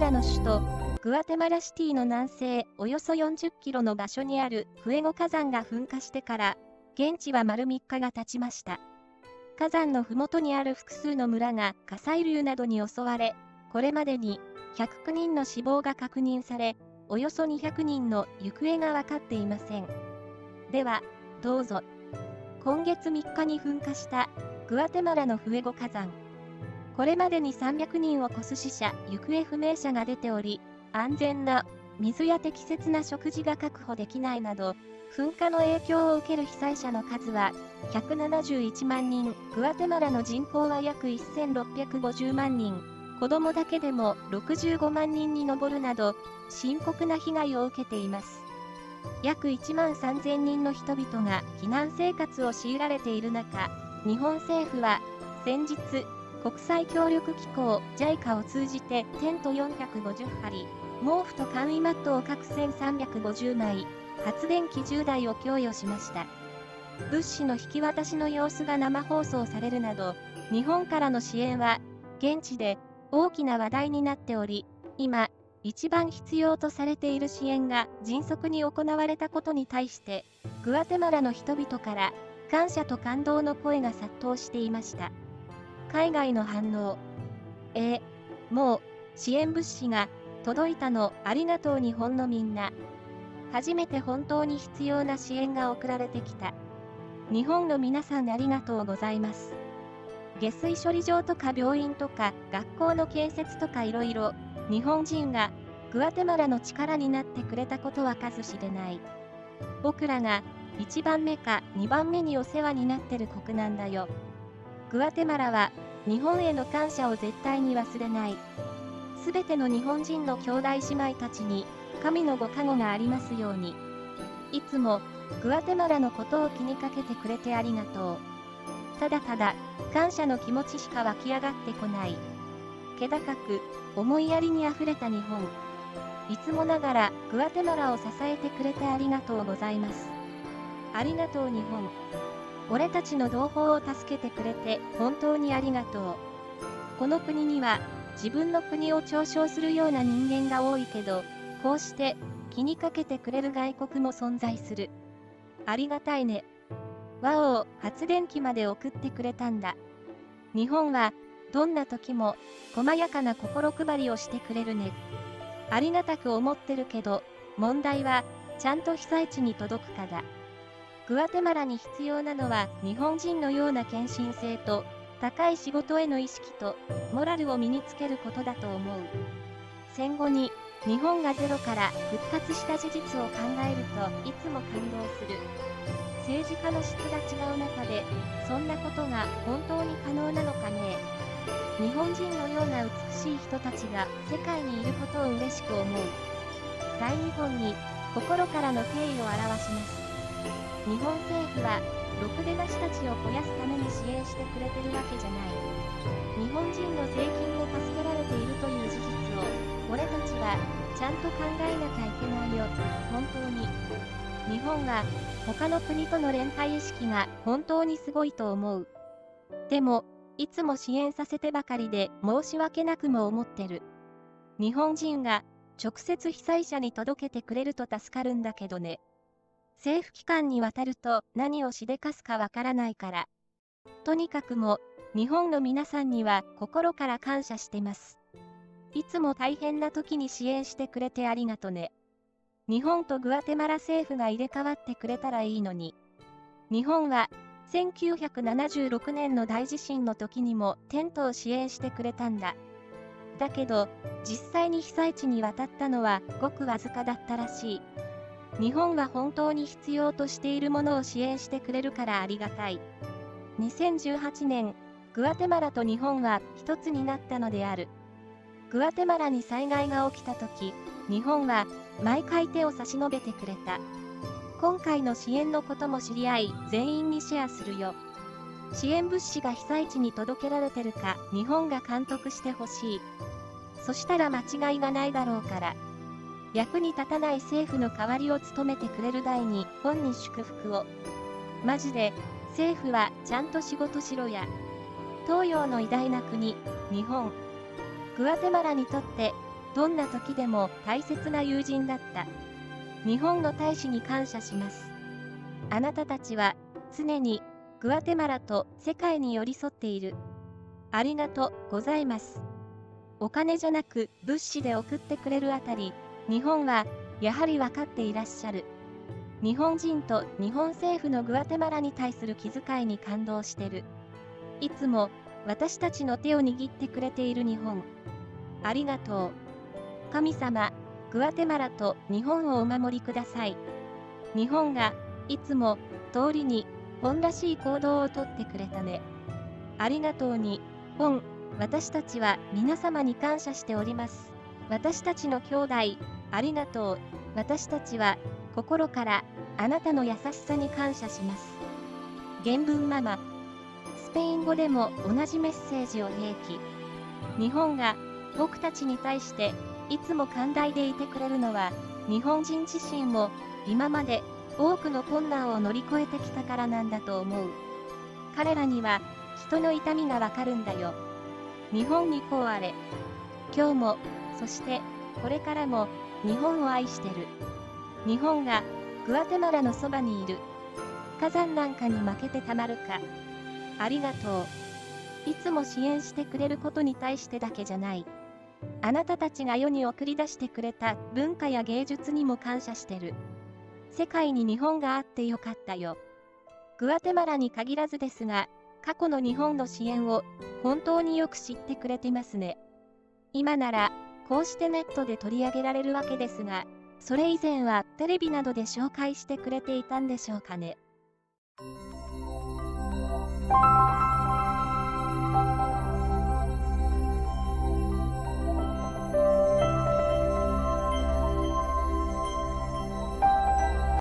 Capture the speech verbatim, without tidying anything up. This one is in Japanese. マラの首都、グアテマラシティの南西およそよんじゅっキロの場所にあるフエゴ火山が噴火してから、現地は丸みっかが経ちました。火山のふもとにある複数の村が火砕流などに襲われ、これまでにひゃくきゅうにんの死亡が確認され、およそにひゃくにんの行方が分かっていません。では、どうぞ。今月みっかに噴火したグアテマラのフエゴ火山。これまでにさんびゃくにんを超す死者・行方不明者が出ており、安全な水や適切な食事が確保できないなど、噴火の影響を受ける被災者の数はひゃくななじゅういちまんにん、グアテマラの人口は約せんろっぴゃくごじゅうまんにん、子供だけでもろくじゅうごまんにんに上るなど、深刻な被害を受けています。約いちまんさんぜんにんの人々が避難生活を強いられている中、日本政府は先日、国際協力機構 ジャイカ を通じてテントよんひゃくごじゅうはり、毛布と簡易マットを各せんさんびゃくごじゅうまい、発電機じゅうだいを供与しました。物資の引き渡しの様子が生放送されるなど、日本からの支援は現地で大きな話題になっており、今一番必要とされている支援が迅速に行われたことに対して、グアテマラの人々から感謝と感動の声が殺到していました。海外の反応。えー、もう支援物資が届いたの、ありがとう日本のみんな。初めて本当に必要な支援が送られてきた。日本の皆さんありがとうございます。下水処理場とか病院とか学校の建設とかいろいろ、日本人がグアテマラの力になってくれたことは数知れない。僕らがいちばんめかにばんめにお世話になってる国なんだよ。グアテマラは日本への感謝を絶対に忘れない。すべての日本人の兄弟姉妹たちに、神のご加護がありますように。いつもグアテマラのことを気にかけてくれてありがとう。ただただ感謝の気持ちしか湧き上がってこない。気高く思いやりにあふれた日本。いつもながらグアテマラを支えてくれてありがとうございます。ありがとう日本。俺たちの同胞を助けてくれて本当にありがとう。この国には自分の国を嘲笑するような人間が多いけど、こうして気にかけてくれる外国も存在する。ありがたいね。わお、発電機まで送ってくれたんだ。日本はどんな時も細やかな心配りをしてくれるね。ありがたく思ってるけど、問題はちゃんと被災地に届くかだ。グアテマラに必要なのは日本人のような献身性と高い仕事への意識とモラルを身につけることだと思う。戦後に日本がゼロから復活した事実を考えるといつも感動する。政治家の質が違う中で、そんなことが本当に可能なのかね。日本人のような美しい人たちが世界にいることを嬉しく思う。大日本に心からの敬意を表します。日本政府はろくでなしたちを肥やすために支援してくれてるわけじゃない。日本人の税金で助けられているという事実を俺たちはちゃんと考えなきゃいけないよ、本当に。日本は他の国との連帯意識が本当にすごいと思う。でも、いつも支援させてばかりで申し訳なくも思ってる。日本人が直接被災者に届けてくれると助かるんだけどね。政府機関に渡ると何をしでかすかわからないから。とにかくも、日本の皆さんには心から感謝してます。いつも大変な時に支援してくれてありがとね。日本とグアテマラ政府が入れ替わってくれたらいいのに。日本はせんきゅうひゃくななじゅうろくねんの大地震の時にもテントを支援してくれたんだ。だけど実際に被災地に渡ったのはごくわずかだったらしい。日本は本当に必要としているものを支援してくれるからありがたい。にせんじゅうはちねん、グアテマラと日本は一つになったのである。グアテマラに災害が起きたとき、日本は毎回手を差し伸べてくれた。今回の支援のことも知り合い、全員にシェアするよ。支援物資が被災地に届けられてるか、日本が監督してほしい。そしたら間違いがないだろうから。役に立たない政府の代わりを務めてくれる大日本に祝福を。マジで、政府はちゃんと仕事しろや。東洋の偉大な国、日本。グアテマラにとってどんな時でも大切な友人だった。日本の大使に感謝します。あなたたちは常にグアテマラと世界に寄り添っている。ありがとうございます。お金じゃなく物資で送ってくれるあたり、日本はやはり分かっていらっしゃる。日本人と日本政府のグアテマラに対する気遣いに感動してる。いつも私たちの手を握ってくれている日本。ありがとう。神様、グアテマラと日本をお守りください。日本がいつも通りに本らしい行動をとってくれたね。ありがとうに本、私たちは皆様に感謝しております。私たちの兄弟、ありがとう。私たちは心からあなたの優しさに感謝します。原文ママ。スペイン語でも同じメッセージを併記。日本が僕たちに対していつも寛大でいてくれるのは、日本人自身も今まで多くの困難を乗り越えてきたからなんだと思う。彼らには人の痛みがわかるんだよ。日本にこうあれ。今日も、そしてこれからも日本を愛してる。日本がグアテマラのそばにいる。火山なんかに負けてたまるか。ありがとう。いつも支援してくれることに対してだけじゃない。あなたたちが世に送り出してくれた文化や芸術にも感謝してる。世界に日本があってよかったよ。グアテマラに限らずですが、過去の日本の支援を本当によく知ってくれてますね。今なら、こうしてネットで取り上げられるわけですが、それ以前はテレビなどで紹介してくれていたんでしょうかね。